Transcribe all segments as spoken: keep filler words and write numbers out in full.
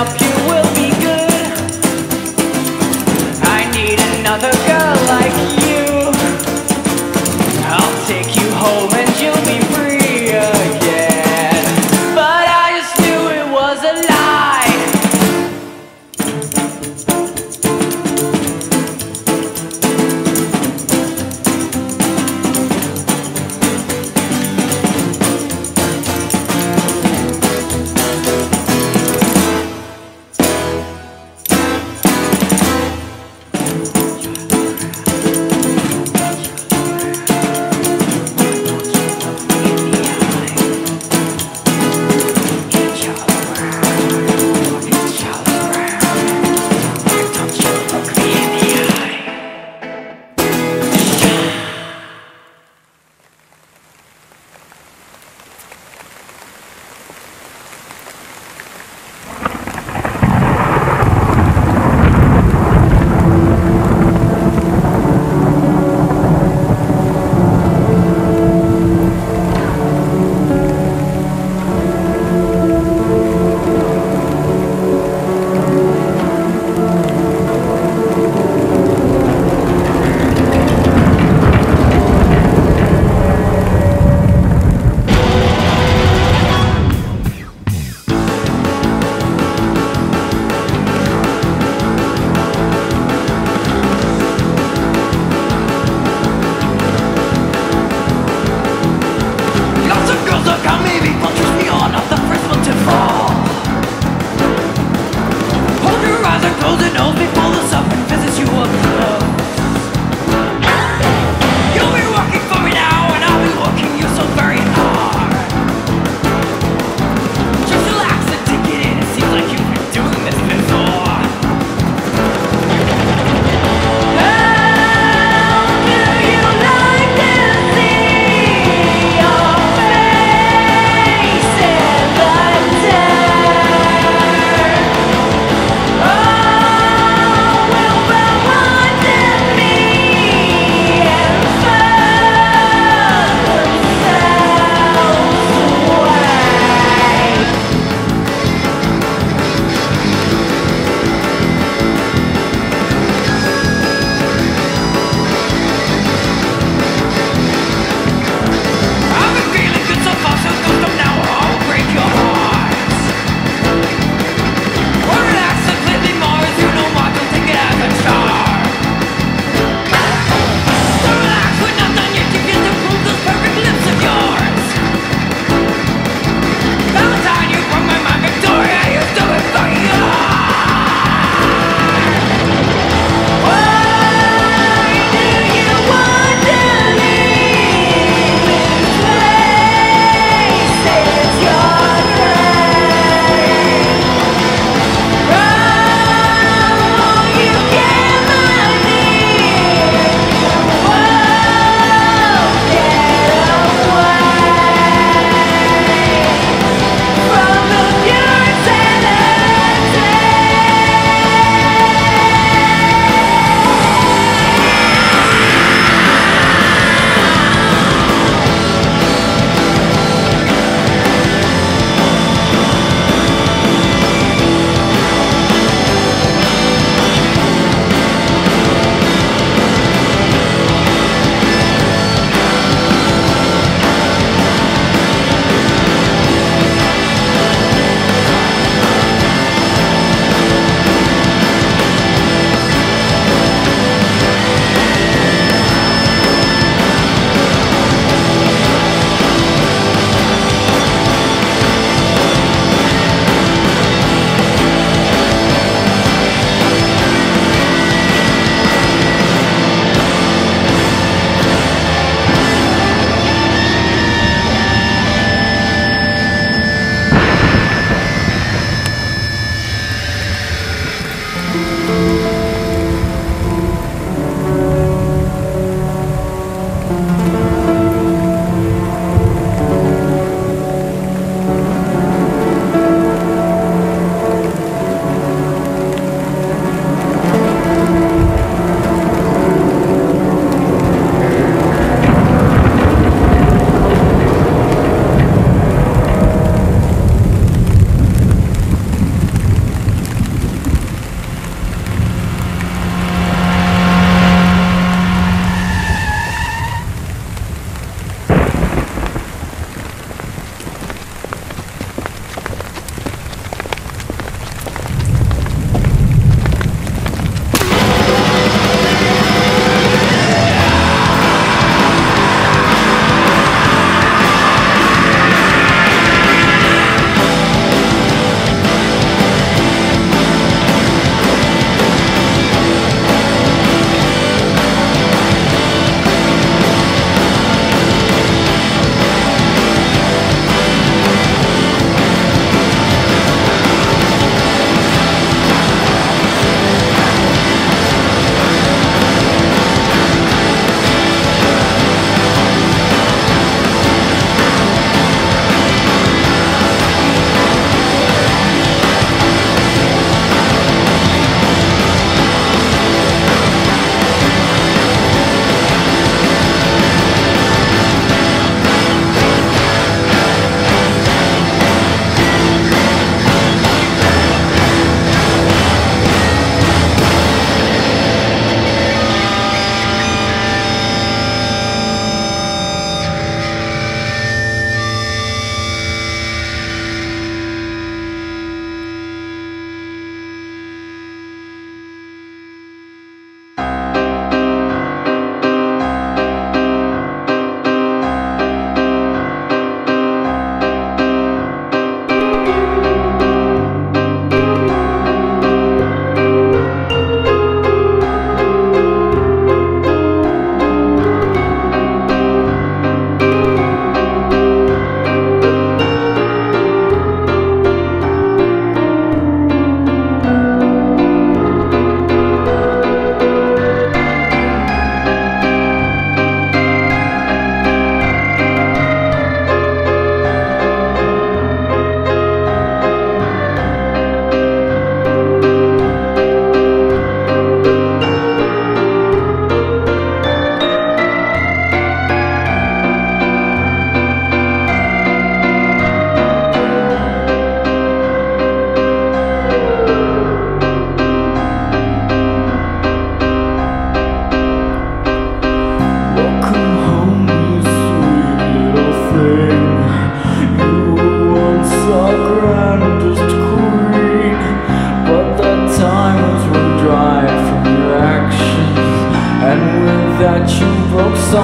up, you will be good. I need another girl like you. I'll take you home and you'll be free again. But I just knew it was a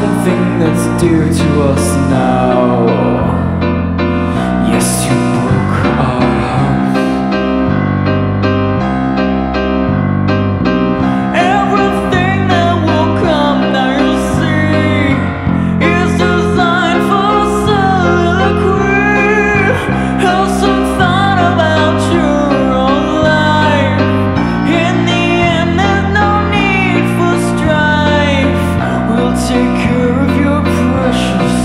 something that's dear to us now. Yes, you broke our heart. Everything that will come now you see is designed for soliloquy. Have some thought about your own life. In the end there's no need for strife. We'll take care of your precious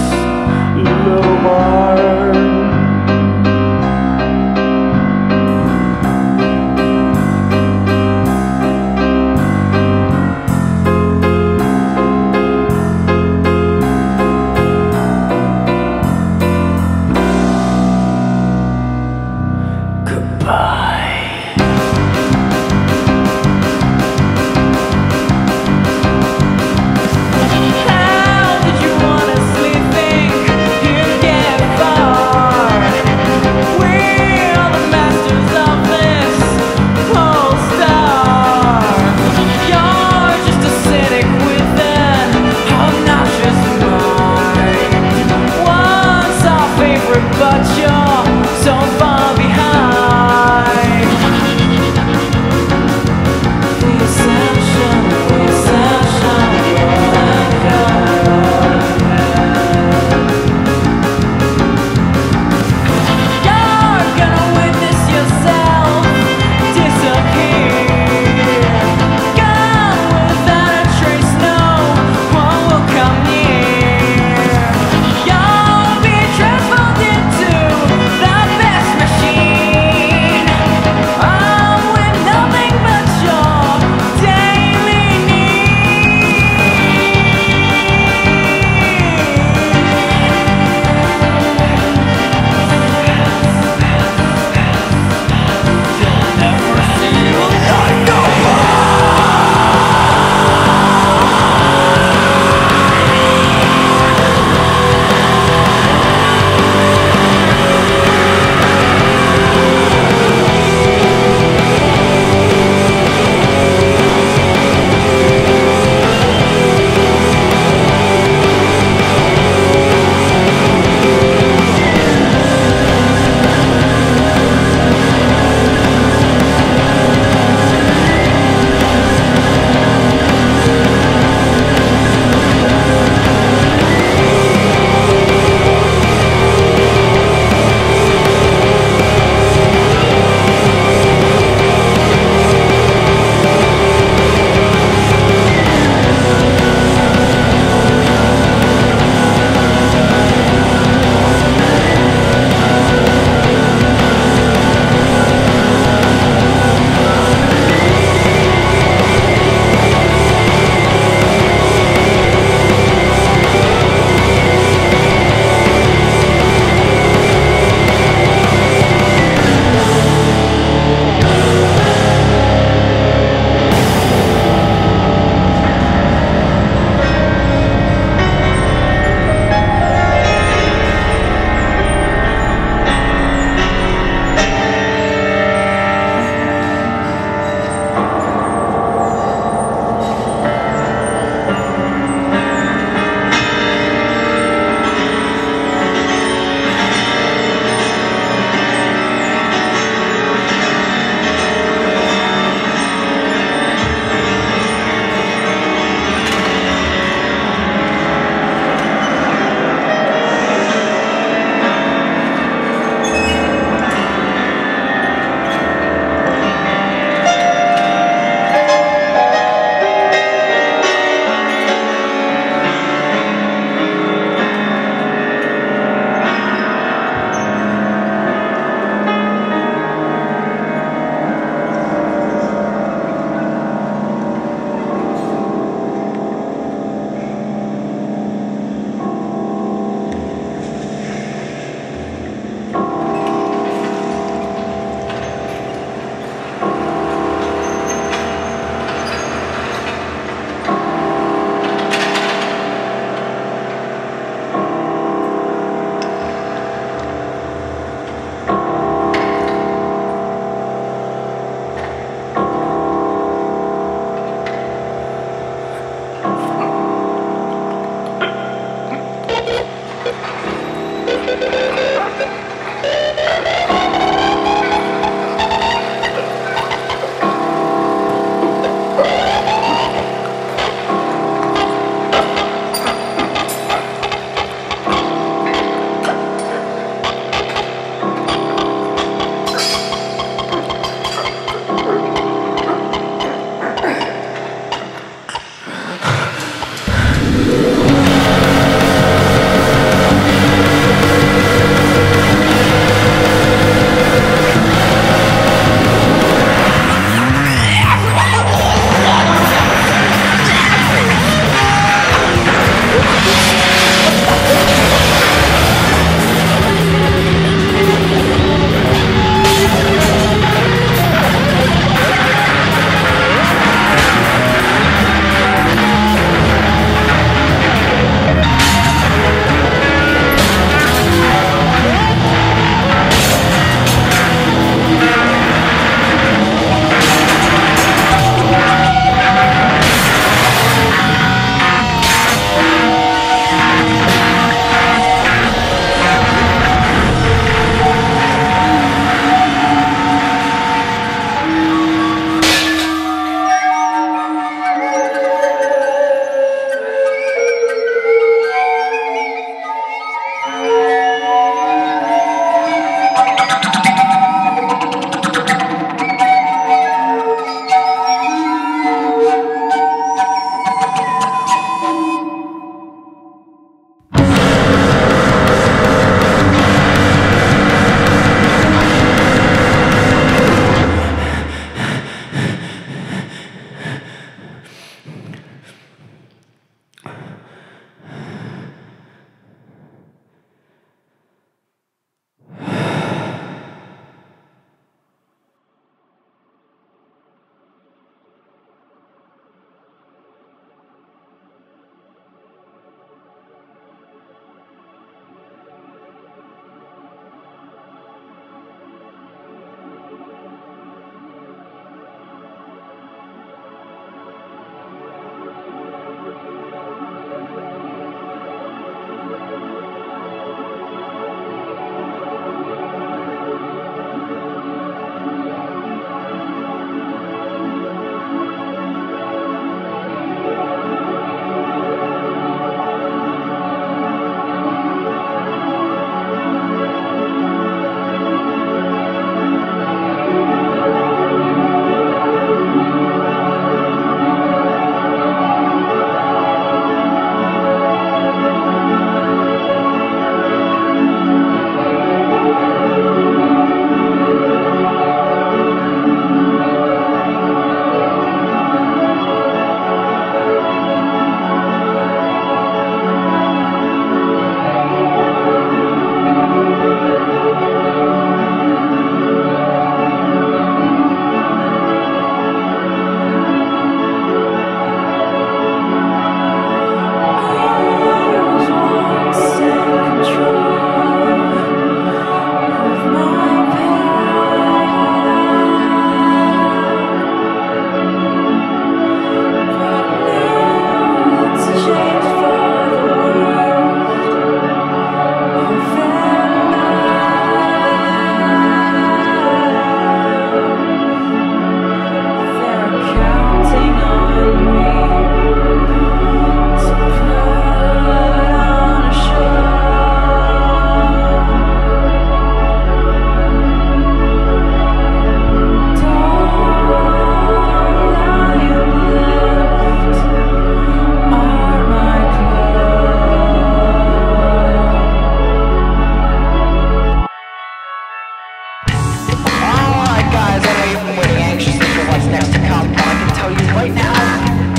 next to come, but I can tell you right now,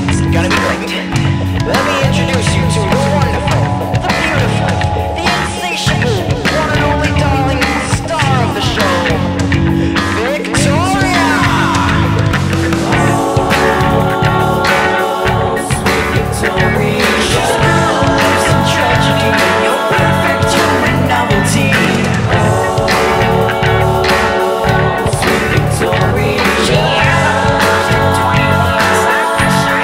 it's gonna be great. Let me introduce you to the wonderful, the beautiful, the insatiable, one and only darling star of the show, Victoria! Oh, sweet Victoria. She still lives in tragedy, and you're perfect, you're a novelty. Oh, sweet Victoria. She twenty-one,